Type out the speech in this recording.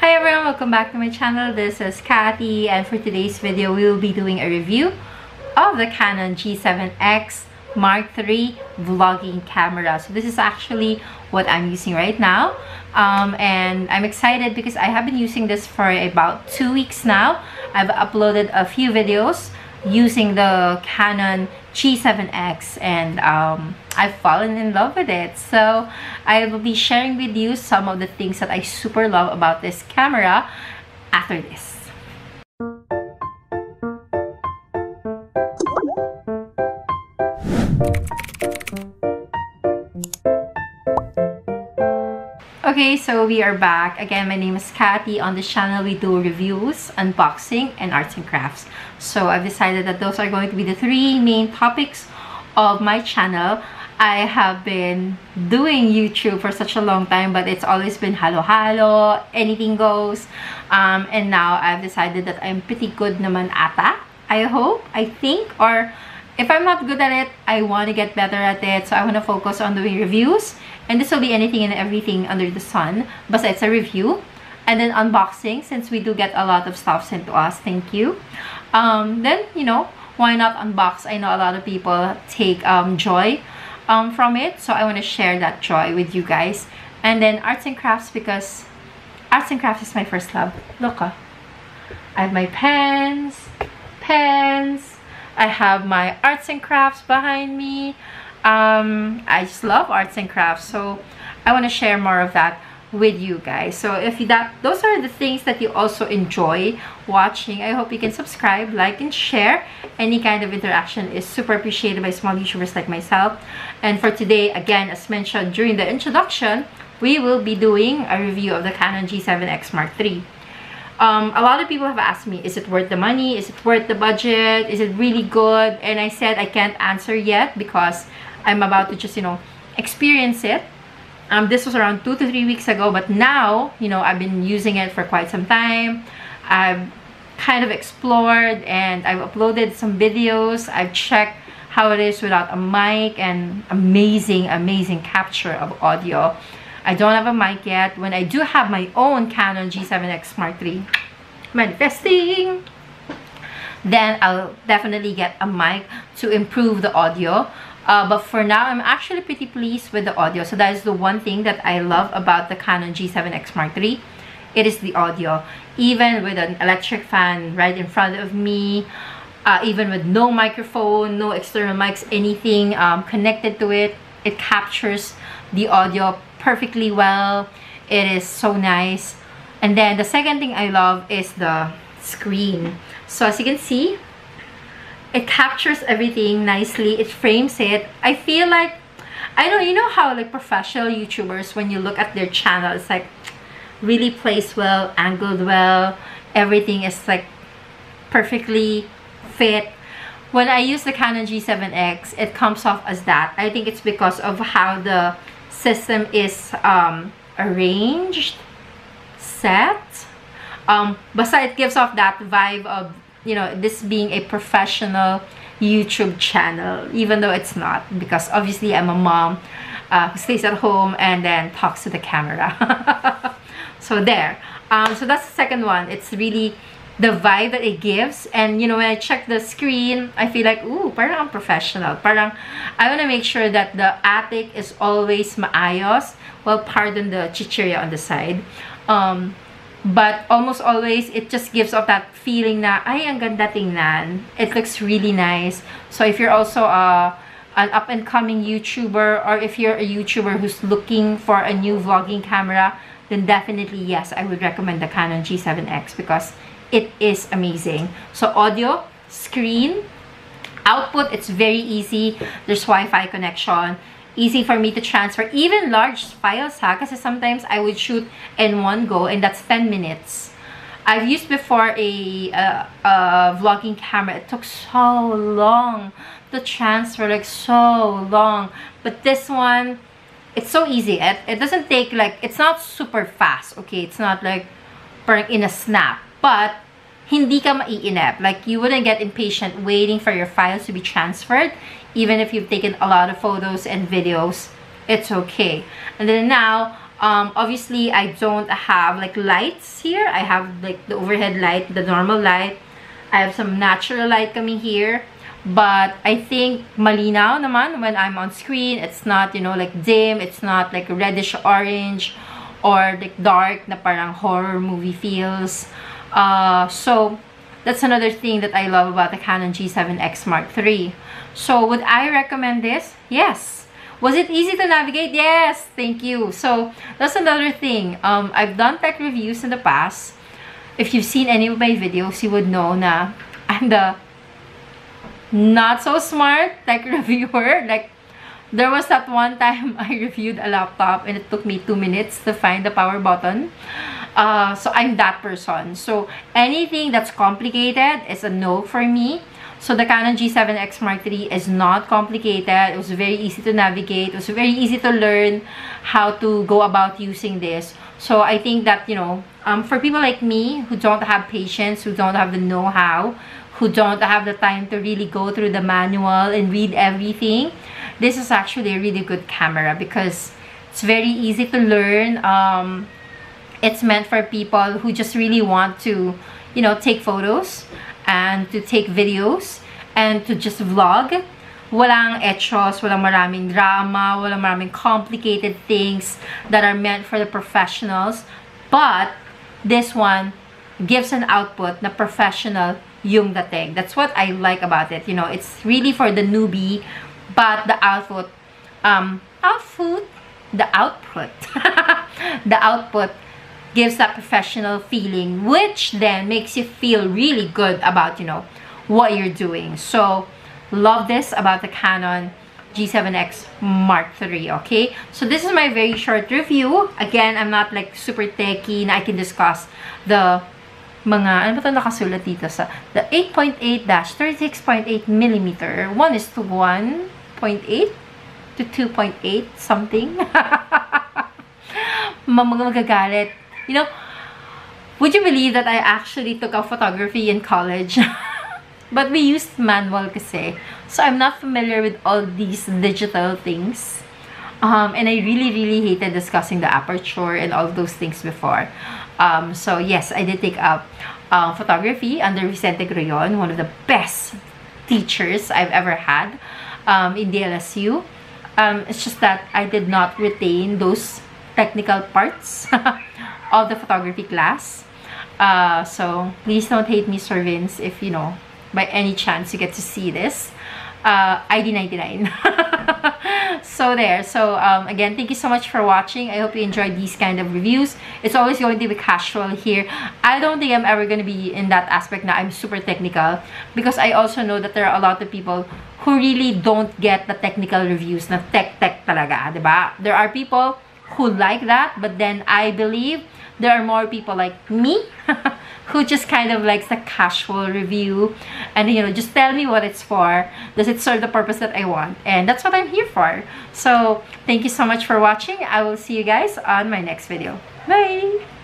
Hi everyone, welcome back to my channel. This is Kathy, and for today's video we will be doing a review of the Canon G7X Mark III vlogging camera. So this is actually what I'm using right now, and I'm excited because I have been using this for about 2 weeks now. I've uploaded a few videos using the Canon G7X, and I've fallen in love with it. So I will be sharing with you some of the things that I super love about this camera after this. Okay, so we are back. Again, my name is Kathy. On this channel, we do reviews, unboxing, and arts and crafts. So I've decided that those are going to be the three main topics of my channel. I have been doing YouTube for such a long time, but it's always been halo-halo, anything goes. And now I've decided that I'm pretty good naman ata. I hope, I think, or if I'm not good at it, I want to get better at it. So I want to focus on doing reviews. And this will be anything and everything under the sun. Besides a review. And then unboxing, since we do get a lot of stuff sent to us. Thank you. Then, you know, why not unbox? I know a lot of people take joy from it. So I want to share that joy with you guys. And then arts and crafts, because arts and crafts is my first love. Look, I have my pens. I have my arts and crafts behind me. I just love arts and crafts, so I want to share more of that with you guys. So if those are the things that you also enjoy watching, I hope you can subscribe, like, and share. Any kind of interaction is super appreciated by small YouTubers like myself. And for today, again, as mentioned during the introduction, we will be doing a review of the Canon G7X Mark III. A lot of people have asked me, is it worth the money? Is it worth the budget? Is it really good? And I said I can't answer yet because I'm about to just, you know, experience it. This was around 2 to 3 weeks ago, but now, you know, I've been using it for quite some time. I've kind of explored, and I've uploaded some videos. I've checked how it is without a mic, and amazing, amazing capture of audio. I don't have a mic yet. When I do have my own Canon G7X Mark III manifesting, then I'll definitely get a mic to improve the audio. But for now, I'm actually pretty pleased with the audio. So that is the one thing that I love about the Canon G7X Mark III. It is the audio. Even with an electric fan right in front of me, even with no microphone, no external mics, anything connected to it, it captures the audio perfectly well. It is so nice. And then the second thing I love is the screen. So as you can see, it captures everything nicely. It frames it. I feel like, I know, you know how like professional YouTubers, when you look at their channel, it's like really placed well, angled well, everything is like perfectly fit. When I use the Canon G7X, it comes off as that. I think it's because of how the system is arranged, set, besides it gives off that vibe of, you know, this being a professional YouTube channel, even though it's not, because obviously I'm a mom who stays at home and then talks to the camera. So there, so that's the second one. It's really the vibe that it gives. And you know, when I check the screen, I feel like, ooh, parang I'm professional. Parang I want to make sure that the attic is always maayos. Well, pardon the chichirya on the side. But almost always, it just gives off that feeling na, ay, ang ganda tingnan. It looks really nice. So if you're also an up-and-coming YouTuber, or if you're a YouTuber who's looking for a new vlogging camera, then definitely, yes, I would recommend the Canon G7X because it is amazing. So audio, screen, output, it's very easy. There's Wi-Fi connection. Easy for me to transfer even large files, ha? Kasi sometimes I would shoot in one go, and that's 10 minutes. I've used before a vlogging camera. It took so long to transfer, like so long. But this one, it's so easy. It doesn't take like, it's not super fast, okay? It's not like in a snap. But hindi ka maiinip. Like, you wouldn't get impatient waiting for your files to be transferred. Even if you've taken a lot of photos and videos, it's okay. And then now, Obviously I don't have like lights here. I have like the overhead light, the normal light. I have some natural light coming here, but I think malinaw naman when I'm on screen. It's not, you know, like dim. It's not like reddish orange or like dark na parang horror movie feels. So that's another thing that I love about the Canon G7X Mark III. So would I recommend this? Yes. Was it easy to navigate? Yes. Thank you. So that's another thing. I've done tech reviews in the past. If you've seen any of my videos, you would know na I'm the not so smart tech reviewer. Like, there was that one time I reviewed a laptop and it took me 2 minutes to find the power button. So I'm that person. So anything that's complicated is a no for me. So the Canon G7X Mark III is not complicated. It was very easy to navigate. It was very easy to learn how to go about using this. So I think that, you know, for people like me who don't have patience, who don't have the know-how, who don't have the time to really go through the manual and read everything, this is actually a really good camera because it's very easy to learn. It's meant for people who just really want to, you know, take photos and to take videos and to just vlog. Walang etchos, walang maraming drama, walang maraming complicated things that are meant for the professionals. But this one gives an output na professional yung dating. That's what I like about it. You know, it's really for the newbie, but the output, the output gives that professional feeling, which then makes you feel really good about, you know, what you're doing. So love this about the Canon G7X Mark III. Okay, so this is my very short review. Again, I'm not like super techie na I can discuss the mga, ano ba ito nakasulat dito sa the 8.8-36.8mm, 1:1.8 to 2.8 something. Magagalit. You know, would you believe that I actually took up photography in college? But we used manual kasi. So I'm not familiar with all these digital things. And I really, really hated discussing the aperture and all those things before. So yes, I did take up photography under Vicente Groyon, one of the best teachers I've ever had in DLSU. It's just that I did not retain those technical parts of the photography class. So please don't hate me, Sir Vince, if, you know, by any chance you get to see this. ID 99. So there. So again, thank you so much for watching. I hope you enjoyed these kind of reviews. It's always going to be casual here. I don't think I'm ever going to be in that aspect now. I'm super technical, because I also know that there are a lot of people who really don't get the technical reviews na tech talaga, diba? There are people who like that, but then I believe there are more people like me who just kind of likes the casual review, and, you know, just tell me what it's for. Does it serve the purpose that I want? And that's what I'm here for. So thank you so much for watching. I will see you guys on my next video. Bye!